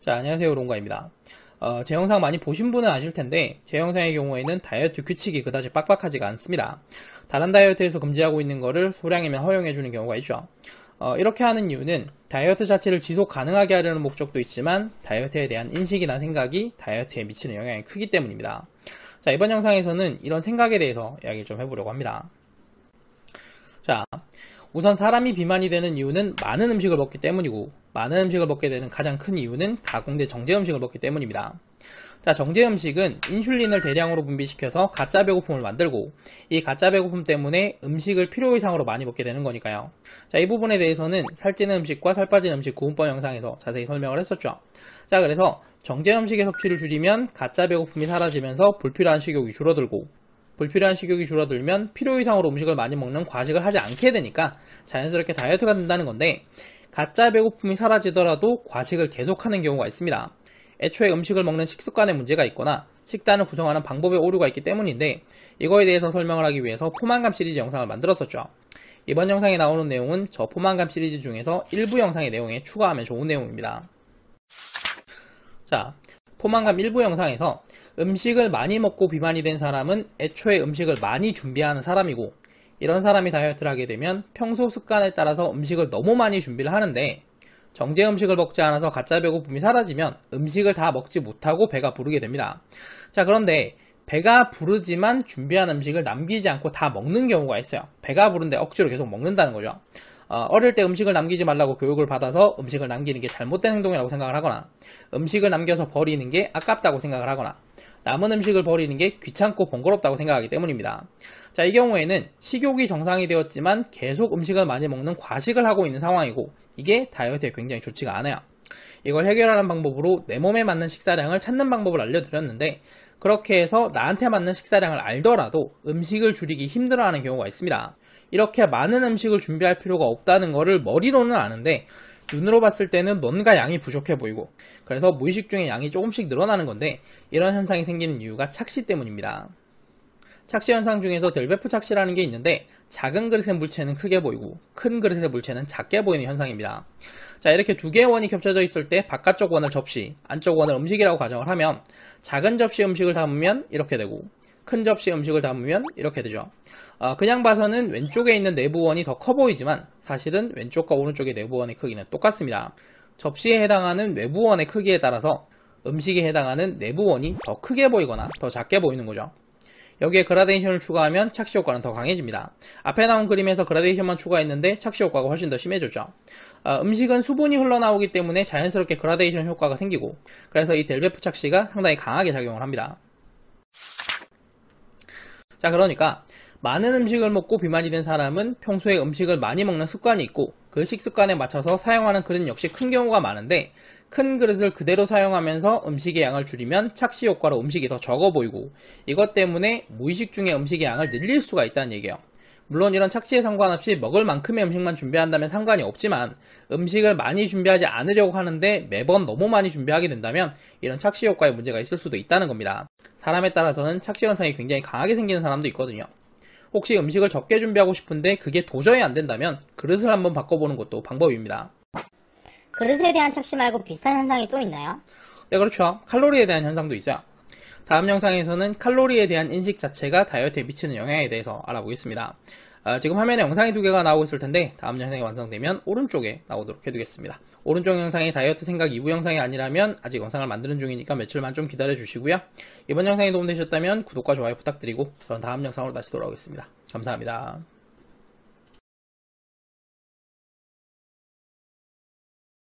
자, 안녕하세요, 롱가입니다. 제 영상 많이 보신 분은 아실 텐데 제 영상의 경우에는 다이어트 규칙이 그다지 빡빡하지가 않습니다. 다른 다이어트에서 금지하고 있는 거를 소량이면 허용해주는 경우가 있죠. 이렇게 하는 이유는 다이어트 자체를 지속 가능하게 하려는 목적도 있지만 다이어트에 대한 인식이나 생각이 다이어트에 미치는 영향이 크기 때문입니다. 자, 이번 영상에서는 이런 생각에 대해서 이야기를 좀 해보려고 합니다. 자, 우선 사람이 비만이 되는 이유는 많은 음식을 먹기 때문이고, 많은 음식을 먹게 되는 가장 큰 이유는 가공된 정제 음식을 먹기 때문입니다. 자, 정제 음식은 인슐린을 대량으로 분비시켜서 가짜 배고픔을 만들고, 이 가짜 배고픔 때문에 음식을 필요 이상으로 많이 먹게 되는 거니까요. 자, 이 부분에 대해서는 살찌는 음식과 살 빠진 음식 구분법 영상에서 자세히 설명을 했었죠. 자, 그래서 정제 음식의 섭취를 줄이면 가짜 배고픔이 사라지면서 불필요한 식욕이 줄어들고, 불필요한 식욕이 줄어들면 필요 이상으로 음식을 많이 먹는 과식을 하지 않게 되니까 자연스럽게 다이어트가 된다는 건데, 가짜 배고픔이 사라지더라도 과식을 계속하는 경우가 있습니다. 애초에 음식을 먹는 식습관에 문제가 있거나 식단을 구성하는 방법에 오류가 있기 때문인데, 이거에 대해서 설명을 하기 위해서 포만감 시리즈 영상을 만들었었죠. 이번 영상에 나오는 내용은 저 포만감 시리즈 중에서 일부 영상의 내용에 추가하면 좋은 내용입니다. 자, 포만감 일부 영상에서 음식을 많이 먹고 비만이 된 사람은 애초에 음식을 많이 준비하는 사람이고, 이런 사람이 다이어트를 하게 되면 평소 습관에 따라서 음식을 너무 많이 준비를 하는데, 정제 음식을 먹지 않아서 가짜 배고픔이 사라지면 음식을 다 먹지 못하고 배가 부르게 됩니다. 자, 그런데 배가 부르지만 준비한 음식을 남기지 않고 다 먹는 경우가 있어요. 배가 부른데 억지로 계속 먹는다는 거죠. 어릴 때 음식을 남기지 말라고 교육을 받아서 음식을 남기는 게 잘못된 행동이라고 생각을 하거나, 음식을 남겨서 버리는 게 아깝다고 생각을 하거나, 남은 음식을 버리는 게 귀찮고 번거롭다고 생각하기 때문입니다. 자, 이 경우에는 식욕이 정상이 되었지만 계속 음식을 많이 먹는 과식을 하고 있는 상황이고, 이게 다이어트에 굉장히 좋지가 않아요. 이걸 해결하는 방법으로 내 몸에 맞는 식사량을 찾는 방법을 알려드렸는데, 그렇게 해서 나한테 맞는 식사량을 알더라도 음식을 줄이기 힘들어하는 경우가 있습니다. 이렇게 많은 음식을 준비할 필요가 없다는 거를 머리로는 아는데 눈으로 봤을 때는 뭔가 양이 부족해 보이고, 그래서 무의식 중에 양이 조금씩 늘어나는 건데, 이런 현상이 생기는 이유가 착시 때문입니다. 착시 현상 중에서 델베프 착시라는 게 있는데, 작은 그릇의 물체는 크게 보이고 큰 그릇의 물체는 작게 보이는 현상입니다. 자, 이렇게 두 개의 원이 겹쳐져 있을 때 바깥쪽 원을 접시, 안쪽 원을 음식이라고 가정을 하면, 작은 접시 음식을 담으면 이렇게 되고 큰 접시 음식을 담으면 이렇게 되죠. 그냥 봐서는 왼쪽에 있는 내부원이 더 커 보이지만 사실은 왼쪽과 오른쪽의 내부원의 크기는 똑같습니다. 접시에 해당하는 외부원의 크기에 따라서 음식에 해당하는 내부원이 더 크게 보이거나 더 작게 보이는 거죠. 여기에 그라데이션을 추가하면 착시 효과는 더 강해집니다. 앞에 나온 그림에서 그라데이션만 추가했는데 착시 효과가 훨씬 더 심해졌죠. 음식은 수분이 흘러나오기 때문에 자연스럽게 그라데이션 효과가 생기고, 그래서 이 델베프 착시가 상당히 강하게 작용을 합니다. 자, 그러니까 많은 음식을 먹고 비만이 된 사람은 평소에 음식을 많이 먹는 습관이 있고, 그 식습관에 맞춰서 사용하는 그릇 역시 큰 경우가 많은데, 큰 그릇을 그대로 사용하면서 음식의 양을 줄이면 착시 효과로 음식이 더 적어 보이고, 이것 때문에 무의식 중에 음식의 양을 늘릴 수가 있다는 얘기예요. 물론 이런 착시에 상관없이 먹을 만큼의 음식만 준비한다면 상관이 없지만, 음식을 많이 준비하지 않으려고 하는데 매번 너무 많이 준비하게 된다면 이런 착시 효과에 문제가 있을 수도 있다는 겁니다. 사람에 따라서는 착시 현상이 굉장히 강하게 생기는 사람도 있거든요. 혹시 음식을 적게 준비하고 싶은데 그게 도저히 안 된다면 그릇을 한번 바꿔보는 것도 방법입니다. 그릇에 대한 착시 말고 비슷한 현상이 또 있나요? 네, 그렇죠. 칼로리에 대한 현상도 있어요. 다음 영상에서는 칼로리에 대한 인식 자체가 다이어트에 미치는 영향에 대해서 알아보겠습니다. 지금 화면에 영상이 두 개가 나오고 있을 텐데, 다음 영상이 완성되면 오른쪽에 나오도록 해두겠습니다. 오른쪽 영상이 다이어트 생각 2부 영상이 아니라면 아직 영상을 만드는 중이니까 며칠만 좀 기다려주시고요. 이번 영상이 도움되셨다면 구독과 좋아요 부탁드리고, 저는 다음 영상으로 다시 돌아오겠습니다. 감사합니다.